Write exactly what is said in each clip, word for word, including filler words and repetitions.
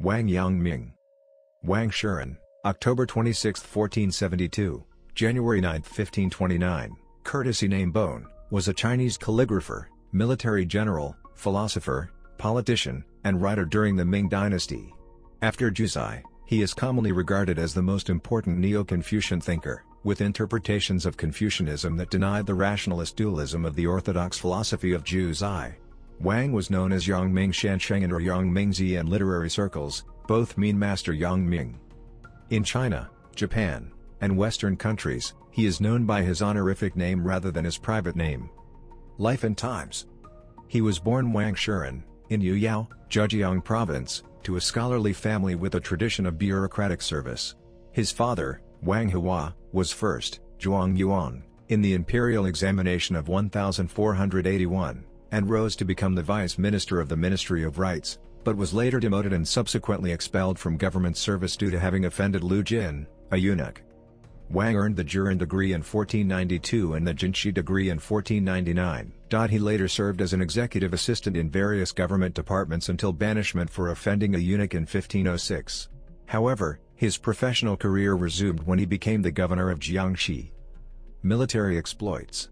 Wang Yangming. Wang Shouren, October twenty-sixth fourteen seventy-two, January ninth fifteen twenty-nine, courtesy name Bo'an, was a Chinese calligrapher, military general, philosopher, politician, and writer during the Ming dynasty. After Jiazei, he is commonly regarded as the most important Neo-Confucian thinker, with interpretations of Confucianism that denied the rationalist dualism of the orthodox philosophy of Jiazei. Wang was known as Yang Ming Shansheng and or Yang Mingzi in literary circles, both mean Master Yang Ming. In China, Japan, and Western countries, he is known by his honorific name rather than his private name. Life and Times. He was born Wang Shouren, in Yuyao, Zhejiang province, to a scholarly family with a tradition of bureaucratic service. His father, Wang Hua, was first, Zhuang Yuan, in the imperial examination of one thousand four hundred eighty-one. And rose to become the vice minister of the Ministry of Rites, but was later demoted and subsequently expelled from government service due to having offended Liu Jin, a eunuch. Wang earned the Juren degree in fourteen ninety-two and the jinshi degree in fourteen ninety-nine. He later served as an executive assistant in various government departments until banishment for offending a eunuch in fifteen oh six. However, his professional career resumed when he became the governor of Jiangxi. Military exploits.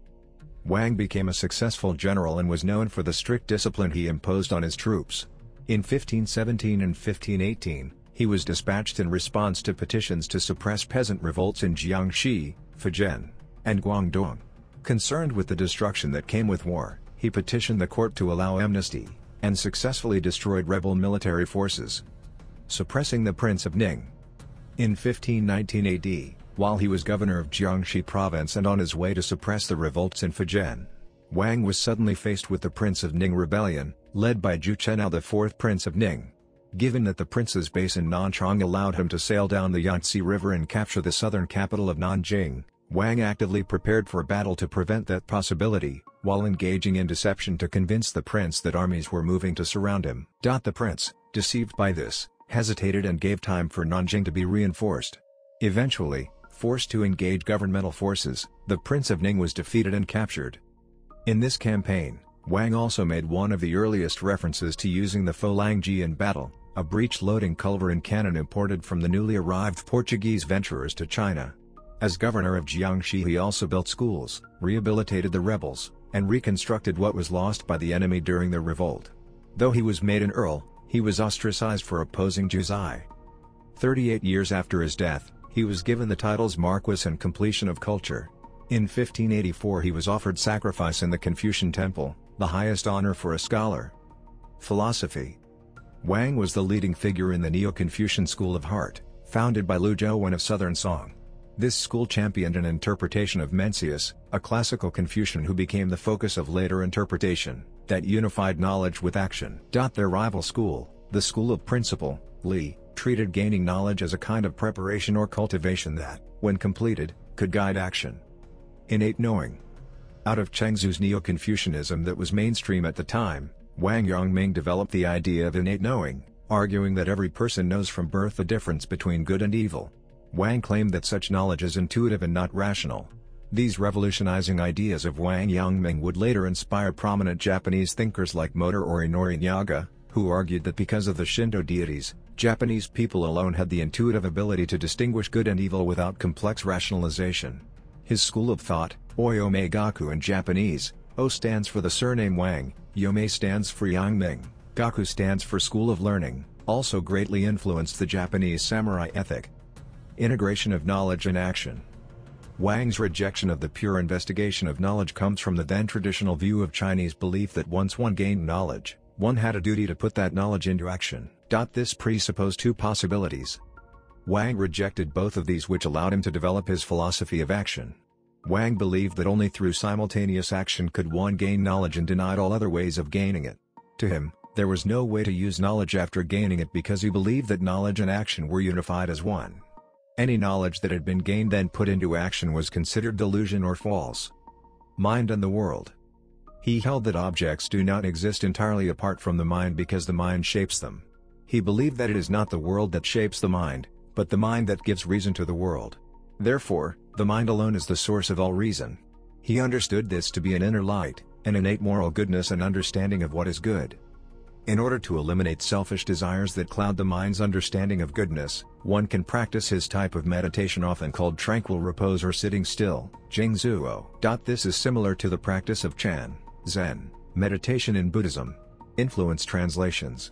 Wang became a successful general and was known for the strict discipline he imposed on his troops. In fifteen seventeen and fifteen eighteen, he was dispatched in response to petitions to suppress peasant revolts in Jiangxi, Fujian, and Guangdong. Concerned with the destruction that came with war, he petitioned the court to allow amnesty, and successfully destroyed rebel military forces. Suppressing the Prince of Ning. In fifteen nineteen A D, while he was governor of Jiangxi province and on his way to suppress the revolts in Fujian, Wang was suddenly faced with the Prince of Ning rebellion, led by Zhu Chenhao, the fourth Prince of Ning. Given that the prince's base in Nanchang allowed him to sail down the Yangtze River and capture the southern capital of Nanjing, Wang actively prepared for battle to prevent that possibility, while engaging in deception to convince the prince that armies were moving to surround him. The prince, deceived by this, hesitated and gave time for Nanjing to be reinforced. Eventually, forced to engage governmental forces, the Prince of Ning was defeated and captured. In this campaign, Wang also made one of the earliest references to using the folangji in battle, a breech-loading culver and cannon imported from the newly arrived Portuguese venturers to China. As governor of Jiangxi, he also built schools, rehabilitated the rebels, and reconstructed what was lost by the enemy during the revolt. Though he was made an earl, he was ostracized for opposing Jiazei. thirty-eight years after his death, he was given the titles Marquis and Completion of Culture. In fifteen eighty-four he was offered sacrifice in the Confucian Temple, the highest honor for a scholar. Philosophy. Wang was the leading figure in the Neo-Confucian School of Heart, founded by Lu Zhou Wen of Southern Song. This school championed an interpretation of Mencius, a classical Confucian who became the focus of later interpretation, that unified knowledge with action. Their rival school, the School of Principle, Li, treated gaining knowledge as a kind of preparation or cultivation that, when completed, could guide action. Innate knowing. Out of Chengzu's Neo-Confucianism that was mainstream at the time, Wang Yangming developed the idea of innate knowing, arguing that every person knows from birth the difference between good and evil. Wang claimed that such knowledge is intuitive and not rational. These revolutionizing ideas of Wang Yangming would later inspire prominent Japanese thinkers like Motor or Inori Nyaga, who argued that because of the Shinto deities, Japanese people alone had the intuitive ability to distinguish good and evil without complex rationalization. His school of thought, Oyome Gaku in Japanese, O stands for the surname Wang, Yome stands for Yangming, Gaku stands for School of Learning, also greatly influenced the Japanese samurai ethic. Integration of knowledge and action. Wang's rejection of the pure investigation of knowledge comes from the then traditional view of Chinese belief that once one gained knowledge, one had a duty to put that knowledge into action. This presupposed two possibilities. Wang rejected both of these, which allowed him to develop his philosophy of action. Wang believed that only through simultaneous action could one gain knowledge and denied all other ways of gaining it. To him, there was no way to use knowledge after gaining it because he believed that knowledge and action were unified as one. Any knowledge that had been gained then put into action was considered delusion or false. Mind and the world. He held that objects do not exist entirely apart from the mind because the mind shapes them. He believed that it is not the world that shapes the mind, but the mind that gives reason to the world. Therefore, the mind alone is the source of all reason. He understood this to be an inner light, an innate moral goodness and understanding of what is good. In order to eliminate selfish desires that cloud the mind's understanding of goodness, one can practice his type of meditation often called tranquil repose or sitting still, jingzuo. This is similar to the practice of Chan, Zen, meditation in Buddhism. Influence translations.